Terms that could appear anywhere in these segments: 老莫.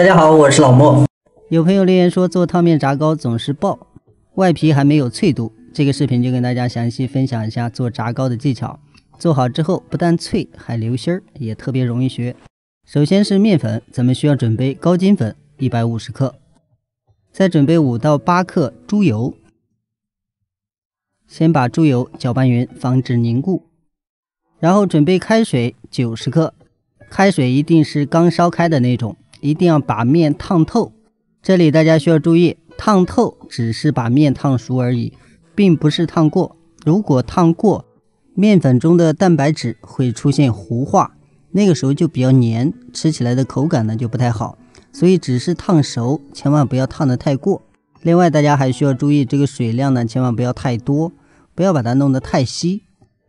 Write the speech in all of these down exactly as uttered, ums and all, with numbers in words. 大家好，我是老莫。有朋友留言说做汤面炸糕总是爆，外皮还没有脆度，这个视频就跟大家详细分享一下做炸糕的技巧。做好之后不但脆还流心儿，也特别容易学。首先是面粉，咱们需要准备高筋粉一百五十克，再准备五到八克猪油，先把猪油搅拌匀，防止凝固。然后准备开水九十克，开水一定是刚烧开的那种，一定要把面烫透。这里大家需要注意，烫透只是把面烫熟而已，并不是烫过。如果烫过，面粉中的蛋白质会出现糊化，那个时候就比较黏，吃起来的口感呢就不太好。所以只是烫熟，千万不要烫得太过。另外大家还需要注意，这个水量呢千万不要太多，不要把它弄得太稀。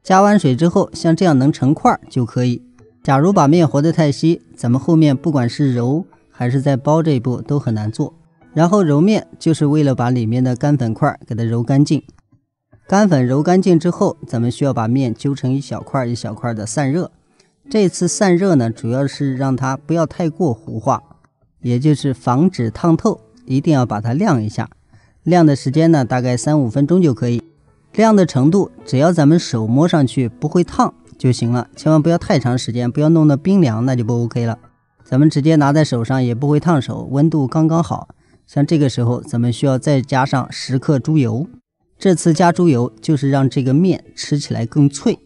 加完水之后，像这样能成块就可以。假如把面和得太稀，咱们后面不管是揉还是在包这一步都很难做。然后揉面就是为了把里面的干粉块给它揉干净。干粉揉干净之后，咱们需要把面揪成一小块一小块的散热。这次散热呢，主要是让它不要太过糊化，也就是防止烫透，一定要把它晾一下。晾的时间呢，大概三五分钟就可以。晾的程度，只要咱们手摸上去不会烫就行了，千万不要太长时间，不要弄得冰凉，那就不 OK 了。咱们直接拿在手上也不会烫手，温度刚刚好。像这个时候咱们需要再加上十克猪油，这次加猪油就是让这个面吃起来更脆。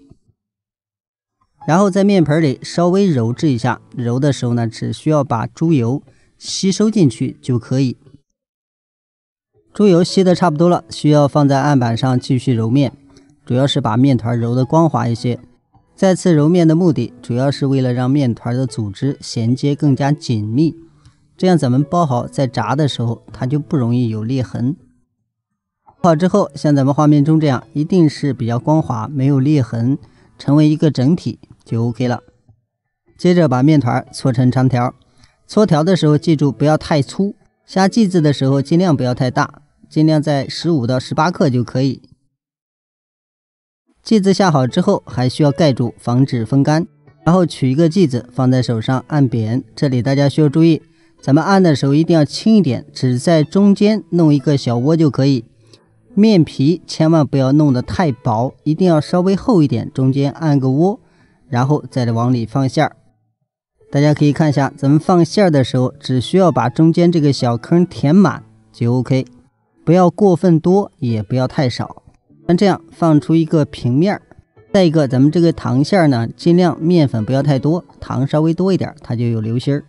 然后在面盆里稍微揉制一下，揉的时候呢，只需要把猪油吸收进去就可以。猪油吸的差不多了，需要放在案板上继续揉面，主要是把面团揉得光滑一些。再次揉面的目的主要是为了让面团的组织衔接更加紧密，这样咱们包好在炸的时候它就不容易有裂痕。包好之后像咱们画面中这样，一定是比较光滑，没有裂痕，成为一个整体就 OK 了。接着把面团搓成长条，搓条的时候记住不要太粗，下剂子的时候尽量不要太大，尽量在十五到十八克就可以。剂子下好之后还需要盖住，防止风干。然后取一个剂子放在手上按扁，这里大家需要注意，咱们按的时候一定要轻一点，只在中间弄一个小窝就可以。面皮千万不要弄得太薄，一定要稍微厚一点，中间按个窝，然后再往里放馅儿。大家可以看一下，咱们放馅儿的时候只需要把中间这个小坑填满就 OK， 不要过分多也不要太少。像这样放出一个平面。再一个咱们这个糖馅儿呢，尽量面粉不要太多，糖稍微多一点它就有流心儿。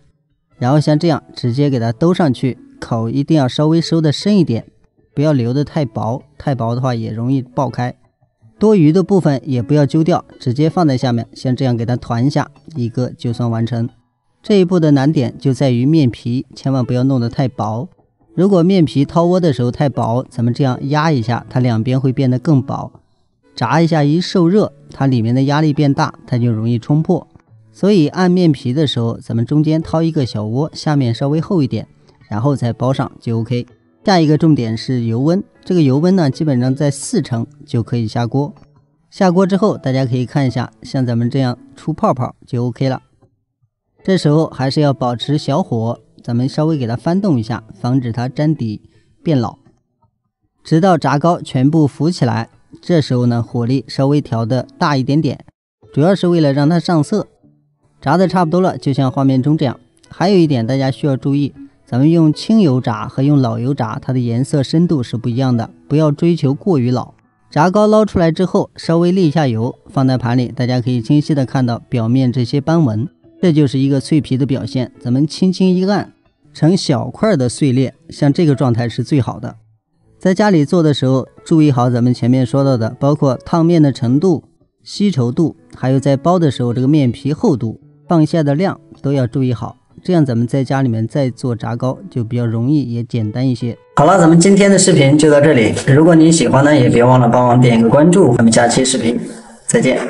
然后像这样直接给它兜上去，口一定要稍微收的深一点，不要留的太薄，太薄的话也容易爆开。多余的部分也不要揪掉，直接放在下面，像这样给它团一下，一个就算完成。这一步的难点就在于面皮，千万不要弄得太薄。如果面皮掏窝的时候太薄，咱们这样压一下，它两边会变得更薄。炸一下一受热，它里面的压力变大，它就容易冲破。所以按面皮的时候，咱们中间掏一个小窝，下面稍微厚一点，然后再包上就 OK。下一个重点是油温，这个油温呢基本上在四成就可以下锅。下锅之后大家可以看一下，像咱们这样出泡泡就 OK 了。这时候还是要保持小火，咱们稍微给它翻动一下，防止它粘底变老，直到炸糕全部浮起来。这时候呢火力稍微调的大一点点，主要是为了让它上色。炸的差不多了，就像画面中这样。还有一点大家需要注意，咱们用清油炸和用老油炸，它的颜色深度是不一样的，不要追求过于老。炸糕捞出来之后稍微沥一下油，放在盘里，大家可以清晰的看到表面这些斑纹，这就是一个脆皮的表现。咱们轻轻一按成小块的碎裂，像这个状态是最好的。在家里做的时候注意好咱们前面说到的，包括烫面的程度、吸稠度，还有在包的时候这个面皮厚度、放馅的量都要注意好，这样咱们在家里面再做炸糕就比较容易也简单一些。好了，咱们今天的视频就到这里，如果您喜欢呢也别忘了帮忙点个关注，咱们下期视频再见。